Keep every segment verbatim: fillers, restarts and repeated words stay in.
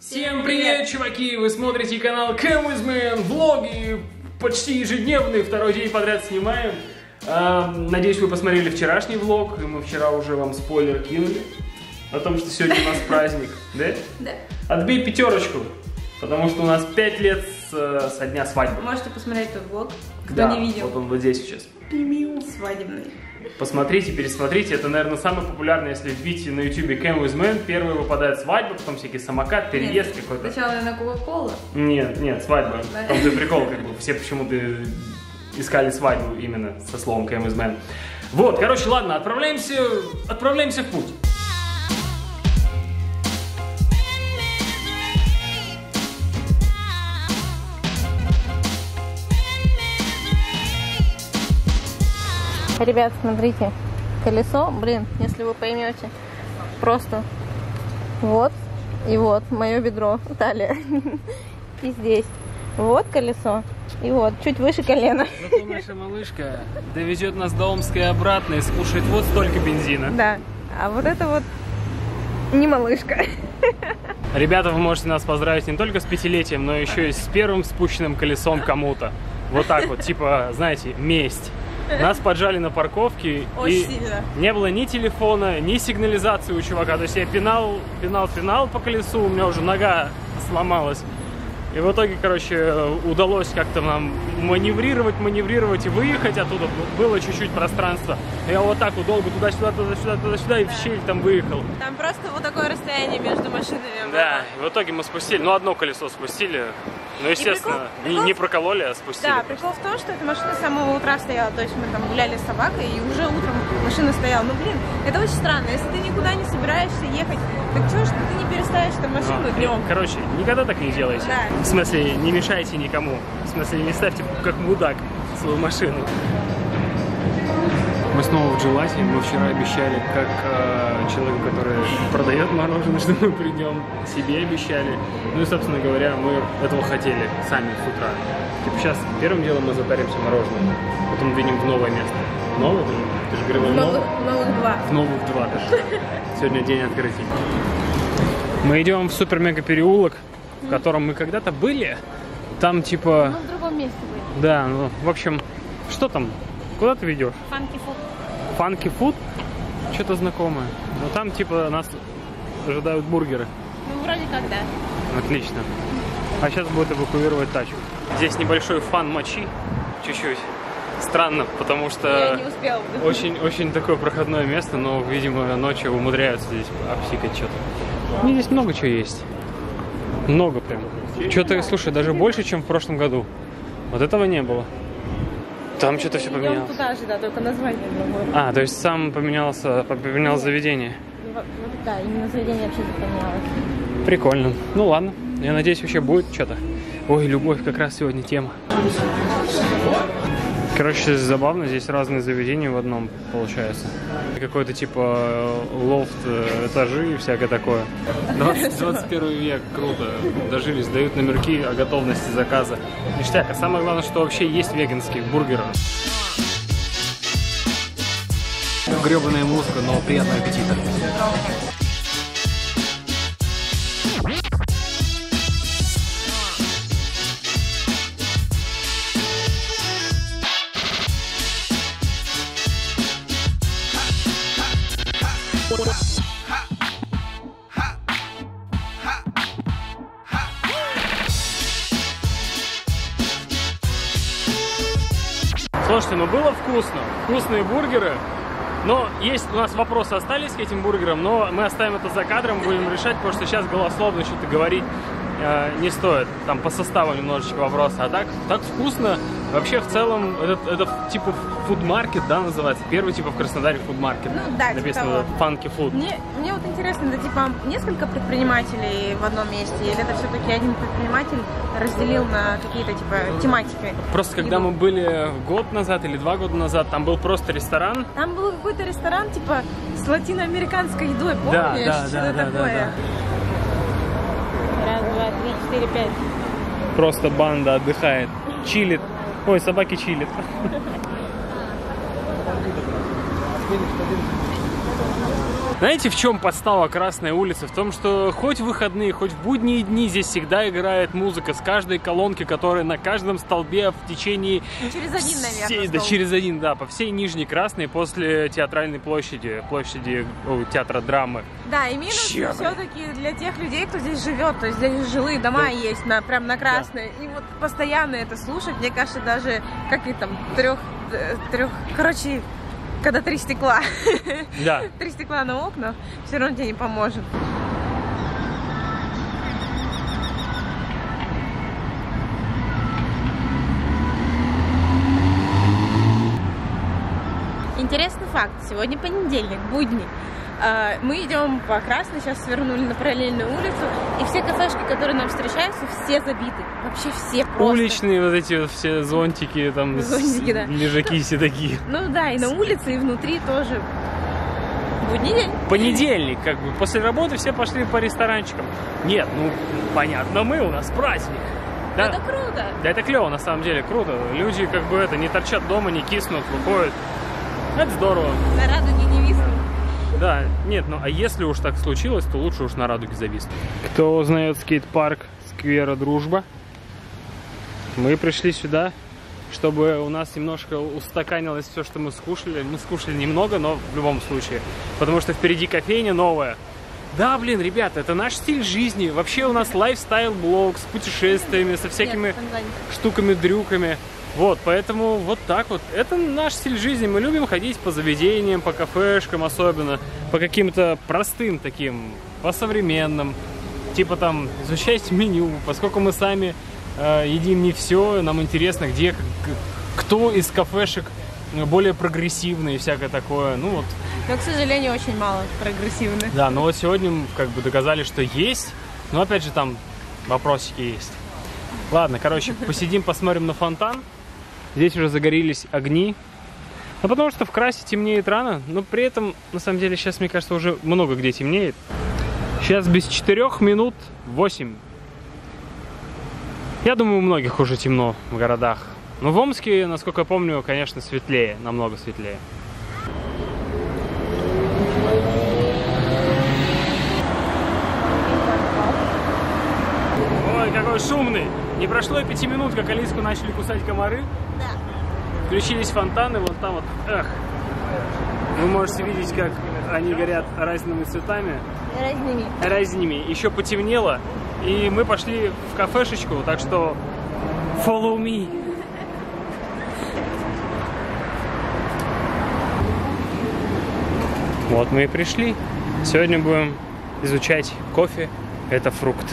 Всем привет, чуваки! Вы смотрите канал CAMvsMAN, влоги почти ежедневные, второй день подряд снимаем. А, надеюсь, вы посмотрели вчерашний влог, и мы вчера уже вам спойлер кинули о том, что сегодня у нас праздник, да? Да. Отбей пятерочку, потому что у нас пять лет с, со дня свадьбы. Можете посмотреть этот влог, кто да, не видел. Вот он вот здесь сейчас. Свадебный. Посмотрите, пересмотрите, это, наверное, самое популярное, если вбить на ютубе CAMvsMAN, первый выпадает свадьба, потом всякий самокат, переезд какой-то. Сначала на кока-кола? Нет, нет, свадьба. Да. Там же прикол, как бы, все почему-то искали свадьбу именно со словом CAMvsMAN. Вот, короче, ладно, отправляемся, отправляемся в путь. Ребят, смотрите, колесо, блин, если вы поймете, просто вот и вот мое бедро, талия, и здесь вот колесо, и вот чуть выше колена. Зато наша малышка довезет нас до Омска и обратно и скушает вот столько бензина. Да, а вот это вот не малышка. Ребята, вы можете нас поздравить не только с пятилетием, но еще и с первым спущенным колесом кому-то. Вот так вот, типа, знаете, месть. Нас поджали на парковке, очень и сильно. Не было ни телефона, ни сигнализации у чувака. То есть я пинал, пинал, пинал по колесу, у меня уже нога сломалась. И в итоге, короче, удалось как-то нам маневрировать, маневрировать и выехать оттуда. Было чуть-чуть пространства. Я вот так вот долго туда-сюда, туда-сюда, туда-сюда и да. В щель там выехал. Там просто вот такое расстояние между машинами было. Да, и в итоге мы спустили, ну одно колесо спустили. Ну, естественно, прикол, прикол... Не, не прокололи, а спустили. Да, прикол в том, что эта машина с самого утра стояла. То есть мы там гуляли с собакой, и уже утром машина стояла. Ну, блин, это очень странно. Если ты никуда не собираешься ехать, так чего ж ты не переставишь там машину а, днем? Короче, никогда так не делайте. Да. В смысле, не мешайте никому. В смысле, не ставьте как мудак свою машину. Мы снова в Джилассе. Мы вчера обещали, как э, человек, который продает мороженое, что мы придем, себе обещали. Ну и, собственно говоря, мы этого хотели сами с утра. Типа сейчас первым делом мы затаримся мороженым, потом двинем в новое место. Новое? Ты же говорила, новое? В новых два. В новых два даже. Сегодня день открытий. Мы идем в супер-мега-переулок, в котором мы когда-то были. Там типа... Ну, в другом месте были. Да, ну, в общем, что там? Куда ты ведешь? Фанки-фуд. Фанки-фуд? Что-то знакомое. Но там типа нас ожидают бургеры. Ну вроде как да. Отлично. А сейчас будет эвакуировать тачку. Здесь небольшой фан мочи. Чуть-чуть. Странно, потому что... Я не успела. Очень, очень такое проходное место, но, видимо, ночью умудряются здесь обсикать что-то. Ну, здесь много чего есть. Много прям. Что-то, слушай, даже больше, чем в прошлом году. Вот этого не было. Там что-то все поменялось. Туда же, да, только название другое. А, то есть сам поменялся, поменялось заведение. Вот, вот, да, именно заведение вообще поменялось. Прикольно. Ну ладно, я надеюсь, вообще будет что-то. Ой, любовь как раз сегодня тема. Короче, забавно, здесь разные заведения в одном получается. Какой-то типа лофт, этажи и всякое такое. двадцать, двадцать первый век, круто. Дожились, дают номерки о готовности заказа. Ништяк, а самое главное, что вообще есть веганские бургеры. Гребаная музыка, но приятного аппетита. Слушайте, ну было вкусно, вкусные бургеры, но есть у нас вопросы остались к этим бургерам, но мы оставим это за кадром, будем решать, потому что сейчас голословно что-то говорить э, не стоит, там по составу немножечко вопросы, а так, так вкусно, вообще в целом, это, это типа фудмаркет, да, называется, первый типа в Краснодаре фудмаркет, ну, да, написано фанки-фуд. Мне, мне вот интересно, это типа несколько предпринимателей в одном месте, или это все-таки один предприниматель разделил на какие-то типа тематики? Просто когда еду. Мы были год назад или два года назад, там был просто ресторан. Там был какой-то ресторан типа с латиноамериканской едой, помнишь? Да, да, что-то да, такое. Да, да. Раз, два, три, четыре, пять. Просто банда отдыхает, чилит. Ой, собаки чилит. Знаете, в чем подстава Красной улицы? В том, что хоть в выходные, хоть в будние дни здесь всегда играет музыка с каждой колонки, которая на каждом столбе в течение... Через один, всей... наверное, столб. Да, через один, да, по всей Нижней Красной после театральной площади, площади о, театра драмы. Да, и минус все-таки для тех людей, кто здесь живет, то есть здесь жилые дома, да, есть на, прям на Красной, да. И вот постоянно это слушать, мне кажется, даже, как и там, трех, трех, короче... Когда три стекла, да. три стекла на окнах, все равно тебе не поможет. Интересный факт. Сегодня понедельник, будни. Мы идем по Красной, сейчас свернули на параллельную улицу, и все кафешки, которые нам встречаются, все забиты. Вообще все просто. Уличные вот эти вот все зонтики, там, зонтики, с... да. лежаки ну, все такие. Ну да, и на улице, и внутри тоже. Будний день. Понедельник, как бы. После работы все пошли по ресторанчикам. Нет, ну, понятно, мы, у нас праздник. Да? Это круто. Да, это клево, на самом деле, круто. Люди, как бы, это, не торчат дома, не киснут, выходят. Это здорово. На радуге не виснут. Да, нет, ну а если уж так случилось, то лучше уж на радуге зависнуть. Кто узнает скейт-парк Сквера Дружба? Мы пришли сюда, чтобы у нас немножко устаканилось все, что мы скушали. Мы скушали немного, но в любом случае. Потому что впереди кофейня новая. Да, блин, ребята, это наш стиль жизни. Вообще у нас лайфстайл-блог с путешествиями, со всякими штуками-дрюками. Вот, поэтому вот так вот. Это наш стиль жизни. Мы любим ходить по заведениям, по кафешкам особенно, по каким-то простым таким, по современным. Типа там, изучайте меню, поскольку мы сами э, едим не все, нам интересно, где, кто из кафешек более прогрессивный и всякое такое. Ну вот. Но, к сожалению, очень мало прогрессивных. Да, но вот сегодня мы как бы доказали, что есть, но опять же там вопросики есть. Ладно, короче, посидим, посмотрим на фонтан. Здесь уже загорелись огни. Ну, потому что в Красе темнеет рано, но при этом, на самом деле, сейчас, мне кажется, уже много где темнеет. Сейчас без четырех минут восемь. Я думаю, у многих уже темно в городах. Но в Омске, насколько я помню, конечно, светлее, намного светлее. Ой, какой шумный! Не прошло и пяти минут, как Алиску начали кусать комары. Да. Включились фонтаны, вот там вот. Эх. Вы можете видеть, как они горят разными цветами. Разными. Разными. Еще потемнело, и мы пошли в кафешечку, так что follow me. Вот мы и пришли. Сегодня будем изучать кофе. Это фрукт.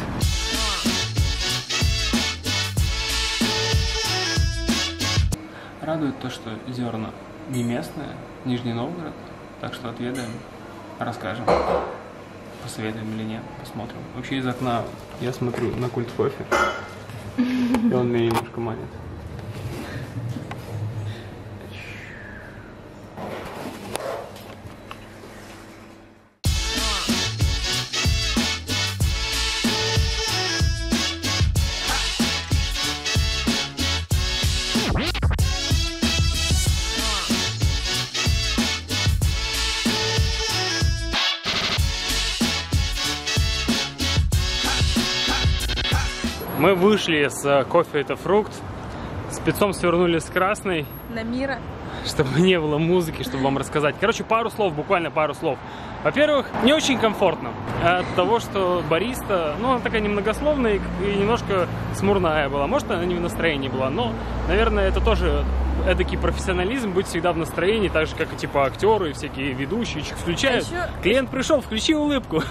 Радует то, что зерна не местные, Нижний Новгород, так что отведаем, расскажем, посоветуем или нет, посмотрим. Вообще из окна я смотрю на культ кофе, и он меня немножко манит. Мы вышли с кофе это фрукт, спецом свернули с Красной. На Мира. Чтобы не было музыки, чтобы вам рассказать. Короче, пару слов, буквально пару слов. Во-первых, не очень комфортно от того, что бариста, ну, она такая немногословная и немножко смурная была. Может, она не в настроении была, но, наверное, это тоже эдакий профессионализм, быть всегда в настроении, так же, как и, типа, актеры, всякие ведущие, включают. А еще... Клиент пришел, включи улыбку.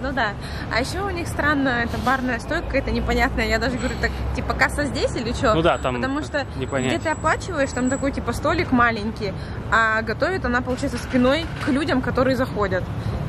Ну да. А еще у них странная эта барная стойка, это непонятная. Я даже говорю, так, типа, касса здесь или что? Ну да, там потому что где ты оплачиваешь, там такой, типа, столик маленький, а готовит она, получается, спиной к людям, которые заходят.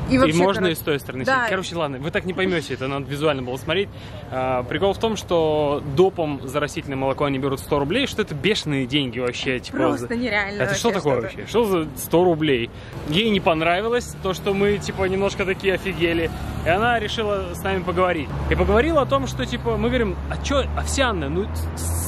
И, вообще, и можно короче... и с той стороны да. сидеть. Короче, ладно, вы так не поймете, это надо визуально было смотреть. А, прикол в том, что допом за растительное молоко они берут сто рублей, что это бешеные деньги вообще. Типа, просто за... нереально. Это вообще, что такое вообще? Что за сто рублей? Ей не понравилось то, что мы, типа, немножко такие офигели. И она решила с нами поговорить. И поговорила о том, что, типа, мы говорим, а что, овсяное, ну,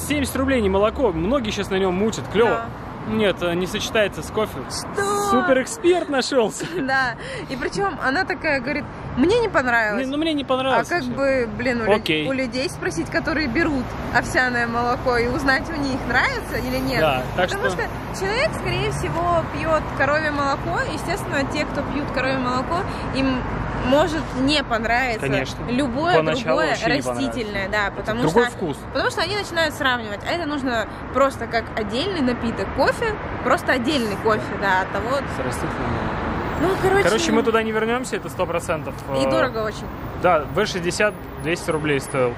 семьдесят рублей не молоко, многие сейчас на нем мутят, клево. Да. Нет, не сочетается с кофе. Что? Суперэксперт нашелся. Да. И причем она такая говорит, мне не понравилось. Не, ну мне не понравилось. А как бы, блин, у, лю у людей спросить, которые берут овсяное молоко, и узнать, у них нравится или нет. Да, так Потому что... что человек, скорее всего, пьет коровье молоко. Естественно, те, кто пьют коровье молоко, им может не понравиться. Конечно. Любое Поначалу другое растительное. Да, потому Другой что, вкус. Потому что они начинают сравнивать. А это нужно просто как отдельный напиток. Кофе, просто отдельный кофе, да, от того... С растительным молоком. Ну, короче... короче, мы туда не вернемся, это сто процентов. И дорого очень. Да, вэ шестьдесят двести рублей стоил.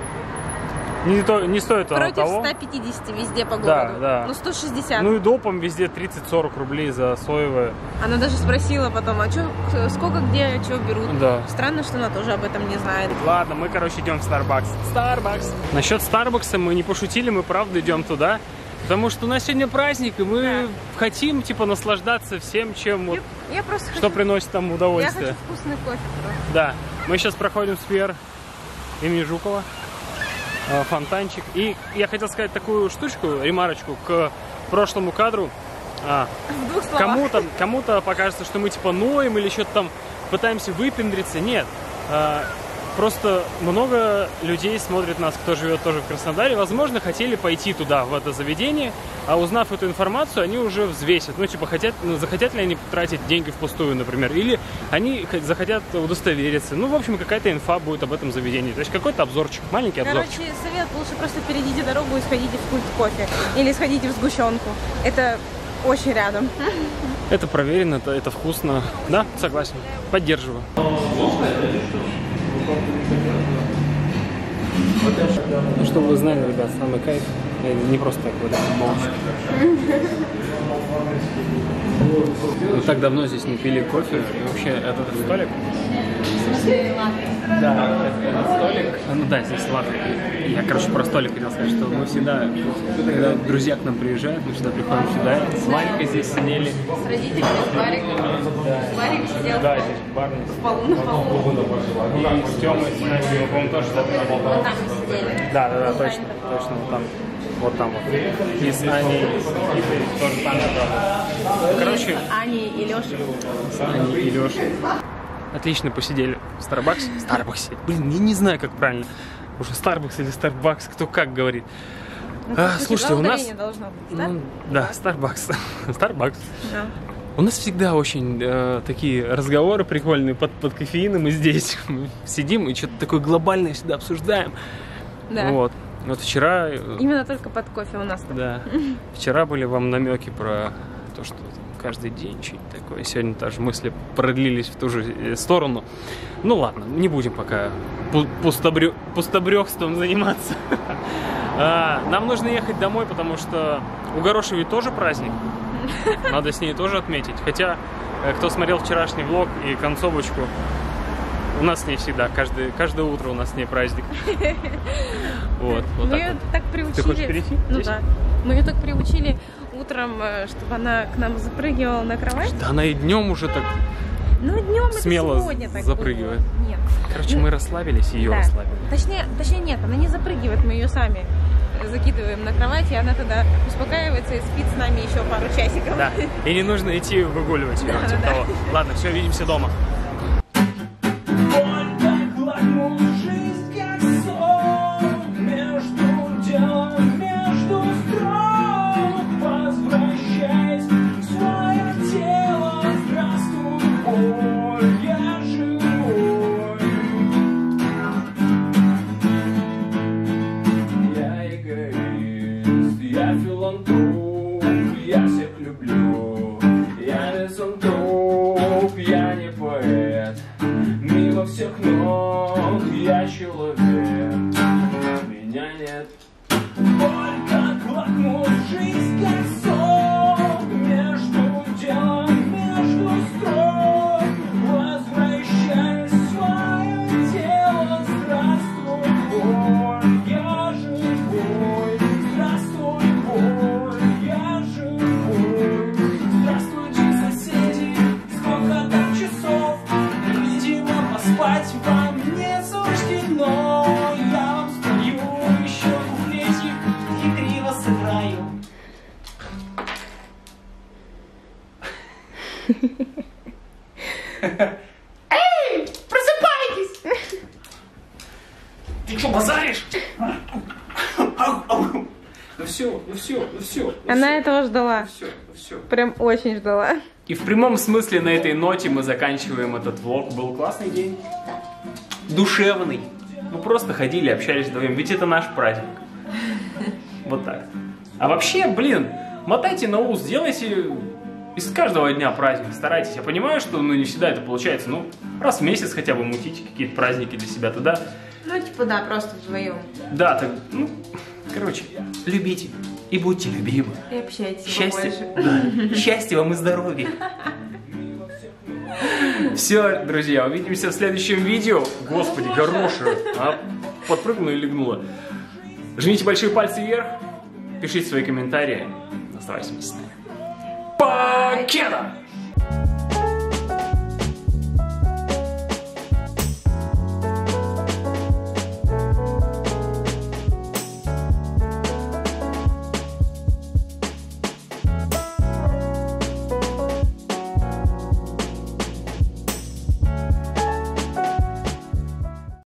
Не, то, не стоит Против того. Против ста пятидесяти везде по городу. Да, да. Ну, сто шестьдесят. Ну, и допом везде тридцать-сорок рублей за соевое. Она даже спросила потом, а чё, сколько где, что берут. Да. Странно, что она тоже об этом не знает. Ладно, мы, короче, идем в Starbucks. Starbucks. Насчет Starbucks мы не пошутили, мы правда идем туда. Потому что у нас сегодня праздник, и мы да. хотим, типа, наслаждаться всем, чем я, вот, я что хочу, приносит нам удовольствие. Я хочу вкусный кофе. Просто. Да. Мы сейчас проходим сквер имени Жукова, фонтанчик. И я хотел сказать такую штучку, ремарочку, к прошлому кадру. А, кому-то кому-то покажется, что мы, типа, ноем или что-то там пытаемся выпендриться. Нет. А, Просто много людей смотрит нас, кто живет тоже в Краснодаре, возможно, хотели пойти туда, в это заведение, а узнав эту информацию, они уже взвесят. Ну, типа, хотят, захотят ли они тратить деньги впустую, например, или они захотят удостовериться. Ну, в общем, какая-то инфа будет об этом заведении. То есть какой-то обзорчик, маленький обзорчик. Короче, совет, лучше просто перейдите дорогу и сходите в культ кофе. Или сходите в сгущенку. Это очень рядом. Это проверено, это, это вкусно. Да, согласен. Поддерживаю. Ну, чтобы вы знали, ребят, самый кайф, я не просто так говорю, молчу. Мы так давно здесь не пили кофе, и вообще этот столик... Да, этот столик... Ну да, здесь латте. Я, короче, про столик хотел сказать, что мы всегда, когда друзья к нам приезжают, мы всегда приходим сюда, с Варикой здесь сидели. С родителями, с Варикой. Варик сидел да, здесь барный. В полу на полу. И с Тёмой, с Настей, по-моему, тоже на полу. Вот там мы сидели. Да, да, да, точно, точно, вот там. Вот там вот. И с Аней, и тоже там. Короче... С Аней и Лёшей. С Аней и Лёшей. Отлично посидели в Starbucks. Starbucks. Блин, я не знаю, как правильно. Уже Starbucks или Starbucks, кто как говорит. Ну, а, слушайте, у нас... Должно быть, да? Ну, да, Starbucks. Starbucks. Да. У нас всегда очень э, такие разговоры прикольные под, под кофеином. И здесь мы сидим и что-то такое глобальное всегда обсуждаем. Да. Вот. Вот вчера... Именно только под кофе у нас. Да. Вчера были вам намеки про то, что... каждый день что-нибудь такое. Сегодня даже мысли продлились в ту же сторону. Ну ладно, не будем пока пустобрё... пустобрёхством заниматься. Нам нужно ехать домой, потому что у Горошиной тоже праздник. Надо с ней тоже отметить. Хотя, кто смотрел вчерашний влог и концовочку, у нас с ней всегда, каждое, каждое утро у нас с ней праздник. Вот, вот Мы так ее вот. так приучили. Ты хочешь перейти? Ну Здесь? да. Мы ее так приучили утром, чтобы она к нам запрыгивала на кровать. Да она и днем уже так ну, днем смело это сегодня так запрыгивает. Нет. Короче, ну, мы расслабились, ее да. расслабили. Точнее, точнее, нет, она не запрыгивает, мы ее сами закидываем на кровать, и она тогда успокаивается и спит с нами еще пару часиков. Да. И не нужно идти выгуливать ее. Да, типа да. того. Ладно, все, увидимся дома. Эй, просыпайтесь! Ты что, базаришь? Ну все, ну все, ну все. Она этого ждала. Прям очень ждала. И в прямом смысле на этой ноте мы заканчиваем этот влог. Был классный день. Душевный. Мы просто ходили, общались вдвоем. Ведь это наш праздник. Вот так. А вообще, блин, мотайте на ус, делайте из каждого дня праздник, старайтесь. Я понимаю, что ну, не всегда это получается, ну, раз в месяц хотя бы мутите какие-то праздники для себя тогда. Ну, типа, да, просто вдвоем. Да, так, ну, короче, любите и будьте любимы. И общайтесь побольше. Да. Счастья вам и здоровья. Все, друзья, увидимся в следующем видео. Господи, Горошина, а? Подпрыгнула и легнула. Жмите большие пальцы вверх, пишите свои комментарии. Оставайтесь вместе с нами. Покеда!